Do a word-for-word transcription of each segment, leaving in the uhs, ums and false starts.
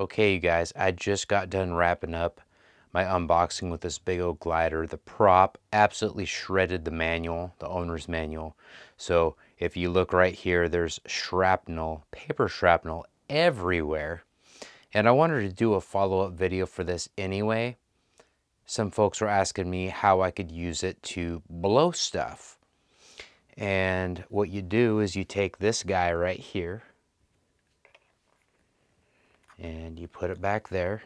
Okay, you guys, I just got done wrapping up my unboxing with this big old glider. The prop absolutely shredded the manual, the owner's manual. So if you look right here, there's shrapnel, paper shrapnel everywhere. And I wanted to do a follow-up video for this anyway. Some folks were asking me how I could use it to blow stuff. And what you do is you take this guy right here, and you put it back there,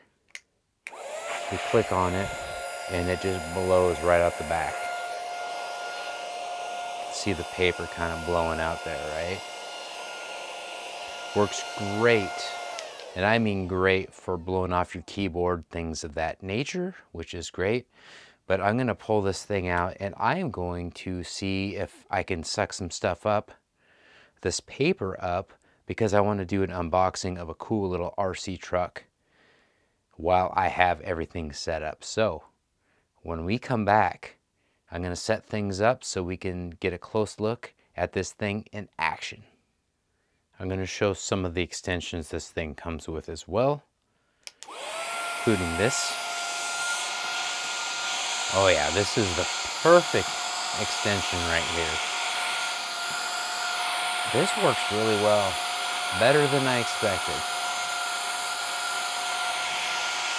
you click on it, and it just blows right out the back. See the paper kind of blowing out there, right? Works great, and I mean great for blowing off your keyboard, things of that nature, which is great. But I'm gonna pull this thing out, and I am going to see if I can suck some stuff up, this paper up, because I want to do an unboxing of a cool little R C truck while I have everything set up. So when we come back, I'm gonna set things up so we can get a close look at this thing in action. I'm gonna show some of the extensions this thing comes with as well, including this. Oh yeah, this is the perfect extension right here. This works really well. Better than I expected.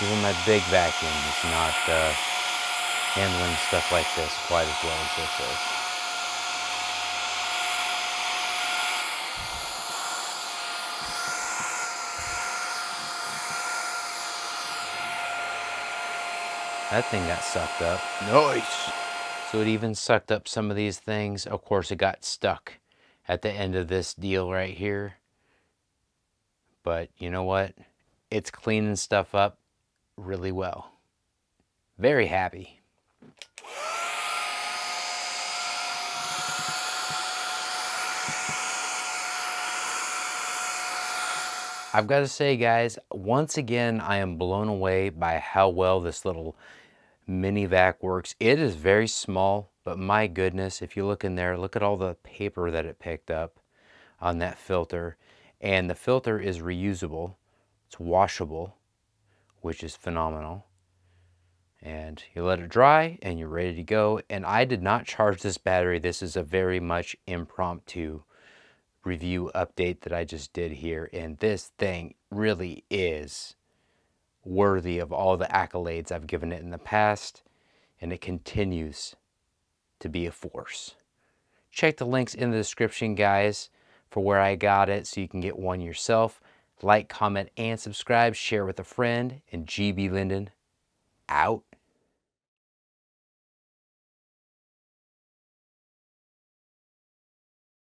Even my big vacuum is not uh, handling stuff like this quite as well as this is. That thing got sucked up. Nice! So it even sucked up some of these things. Of course, it got stuck at the end of this deal right here. But you know what? It's cleaning stuff up really well. Very happy. I've got to say, guys, once again, I am blown away by how well this little mini vac works. It is very small, but my goodness, if you look in there, look at all the paper that it picked up on that filter. And the filter is reusable, it's washable, which is phenomenal. And you let it dry and you're ready to go. And I did not charge this battery. This is a very much impromptu review update that I just did here. And this thing really is worthy of all the accolades I've given it in the past. And it continues to be a force. Check the links in the description, guys, for where I got it so you can get one yourself. Like, comment, and subscribe. Share with a friend. And G B Lynden out.